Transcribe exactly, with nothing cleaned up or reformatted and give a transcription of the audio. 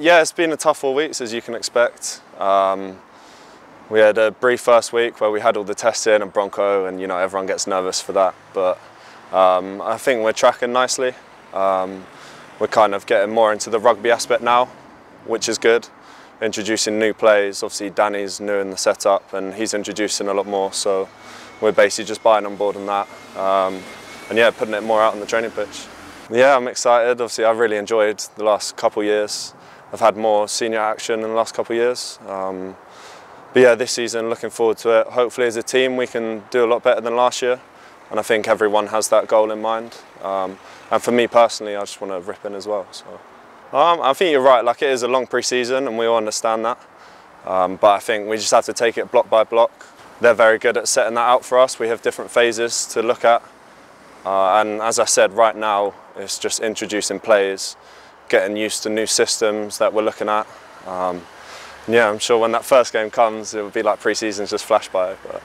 Yeah, it's been a tough four weeks, as you can expect. Um, we had a brief first week where we had all the tests in and broncho, and you know everyone gets nervous for that. But um, I think we're tracking nicely. Um, we're kind of getting more into the rugby aspect now, which is good. Introducing new plays. Obviously, Danny's new in the setup, and he's introducing a lot more. So we're basically just buying on board on that, um, and yeah, putting it more out on the training pitch. Yeah, I'm excited. Obviously, I've really enjoyed the last couple of years. I've had more senior action in the last couple of years. Um, but yeah, this season, looking forward to it. Hopefully as a team we can do a lot better than last year. And I think everyone has that goal in mind. Um, and for me personally, I just want to rip in as well. So um, I think you're right, like it is a long pre-season and we all understand that. Um, but I think we just have to take it block by block. They're very good at setting that out for us. We have different phases to look at. Uh, and as I said, right now, it's just introducing plays, getting used to new systems that we're looking at. Um, yeah, I'm sure when that first game comes, it will be like pre-season's just flash by. But.